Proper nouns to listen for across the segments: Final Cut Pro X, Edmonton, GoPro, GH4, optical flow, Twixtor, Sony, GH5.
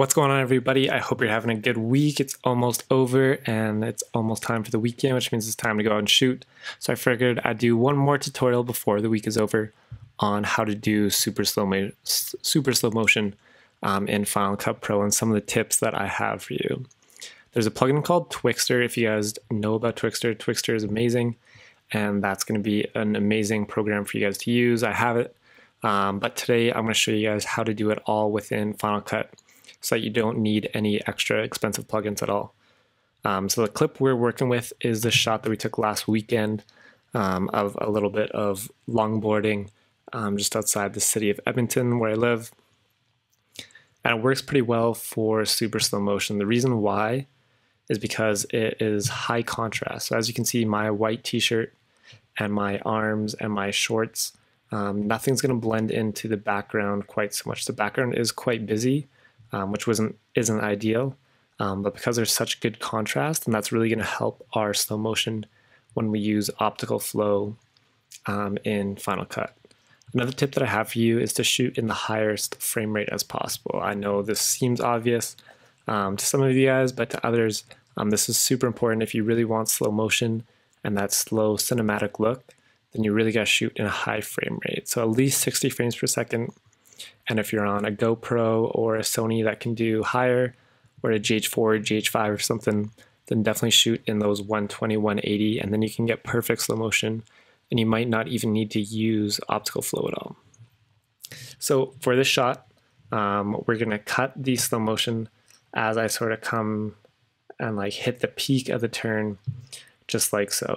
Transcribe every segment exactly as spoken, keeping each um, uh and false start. What's going on, everybody? I hope you're having a good week. It's almost over and it's almost time for the weekend, which means it's time to go out and shoot. So I figured I'd do one more tutorial before the week is over on how to do super slow, mo super slow motion um, in Final Cut Pro and some of the tips that I have for you. There's a plugin called Twixtor. If you guys know about Twixtor, Twixtor is amazing. And that's going to be an amazing program for you guys to use. I have it. Um, but today I'm going to show you guys how to do it all within Final Cut, so that you don't need any extra expensive plugins at all. Um, so the clip we're working with is the shot that we took last weekend um, of a little bit of longboarding um, just outside the city of Edmonton where I live. And it works pretty well for super slow motion. The reason why is because it is high contrast. So as you can see, my white t-shirt and my arms and my shorts, um, nothing's gonna blend into the background quite so much. The background is quite busy, Um, which wasn't isn't ideal, um, but because there's such good contrast, and that's really going to help our slow motion when we use optical flow um, in Final Cut. Another tip that I have for you is to shoot in the highest frame rate as possible. I know this seems obvious um, to some of you guys, but to others, um, this is super important. If you really want slow motion and that slow cinematic look, then you really got to shoot in a high frame rate. So at least sixty frames per second. And if you're on a GoPro or a Sony that can do higher, or a G H four or G H five or something, then definitely shoot in those one twenty, one eighty, and then you can get perfect slow motion and you might not even need to use optical flow at all. So for this shot, um, we're gonna cut the slow motion as I sort of come and like hit the peak of the turn, just like so.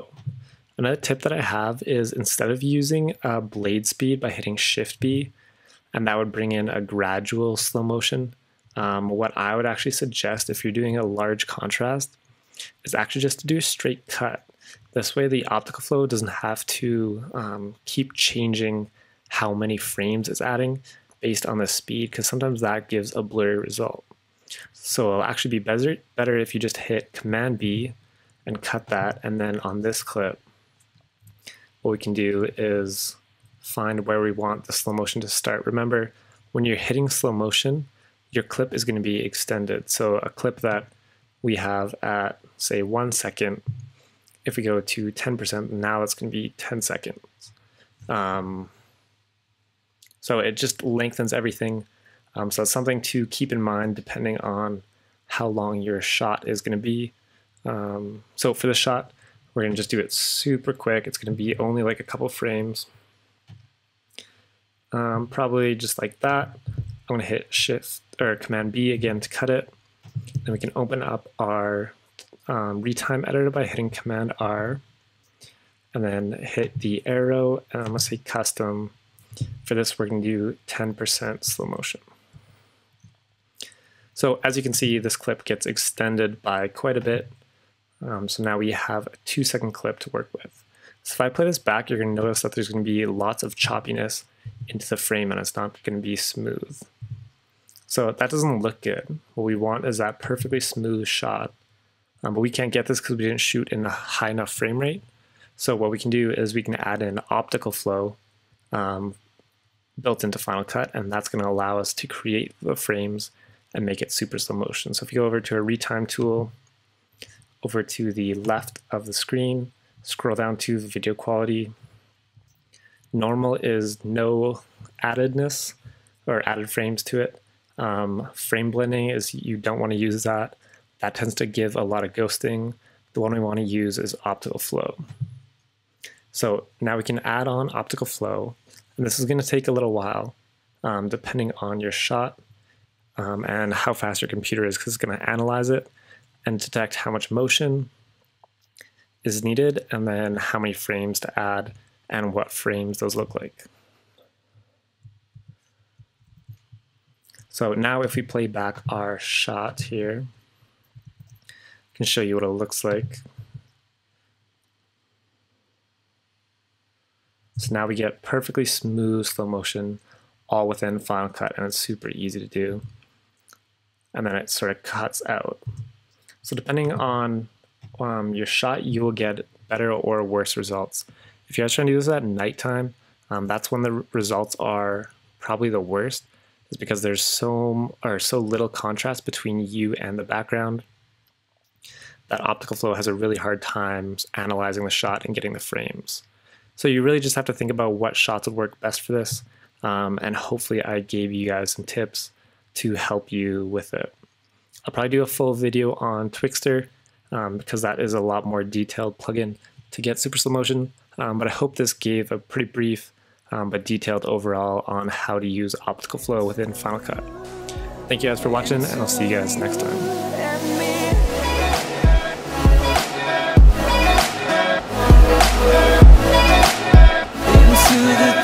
Another tip that I have is instead of using uh, blade speed by hitting Shift B, and that would bring in a gradual slow motion. Um, what I would actually suggest if you're doing a large contrast is actually just to do a straight cut. This way the optical flow doesn't have to um, keep changing how many frames it's adding based on the speed, because sometimes that gives a blurry result. So it'll actually be better, better if you just hit Command B and cut that, and then on this clip, what we can do is find where we want the slow motion to start. Remember, when you're hitting slow motion, your clip is going to be extended. So a clip that we have at, say, one second, if we go to ten percent, now it's going to be ten seconds. Um, so it just lengthens everything. Um, so it's something to keep in mind depending on how long your shot is going to be. Um, so for this shot, we're going to just do it super quick. It's going to be only like a couple frames. Um, probably just like that. I'm gonna hit Shift or Command B again to cut it. Then we can open up our um, retime editor by hitting Command R, and then hit the arrow, and I'm gonna say custom. For this, we're gonna do ten percent slow motion. So as you can see, this clip gets extended by quite a bit. Um, so now we have a two second clip to work with. So if I play this back, you're gonna notice that there's gonna be lots of choppiness into the frame, and it's not going to be smooth. So that doesn't look good. What we want is that perfectly smooth shot, um, but we can't get this because we didn't shoot in a high enough frame rate. So what we can do is we can add in optical flow um, built into Final Cut, and that's going to allow us to create the frames and make it super slow motion. So if you go over to our retime tool, over to the left of the screen, scroll down to video quality. Normal is no addedness or added frames to it. Um, frame blending is you don't want to use that. That tends to give a lot of ghosting. The one we want to use is optical flow. So now we can add on optical flow, and this is going to take a little while um, depending on your shot um, and how fast your computer is, because it's going to analyze it and detect how much motion is needed and then how many frames to add and what frames those look like. So now if we play back our shot here, I can show you what it looks like. So now we get perfectly smooth slow motion all within Final Cut, and it's super easy to do. And then it sort of cuts out. So depending on um, your shot, you will get better or worse results. If you guys are trying to do this at nighttime, um, that's when the results are probably the worst, is because there's so or so little contrast between you and the background that optical flow has a really hard time analyzing the shot and getting the frames. So you really just have to think about what shots would work best for this, um, and hopefully I gave you guys some tips to help you with it. I'll probably do a full video on Twixtor um, because that is a lot more detailed plugin to get super slow motion, um, but I hope this gave a pretty brief um, but detailed overall on how to use optical flow within Final Cut. Thank you guys for watching, and I'll see you guys next time. To the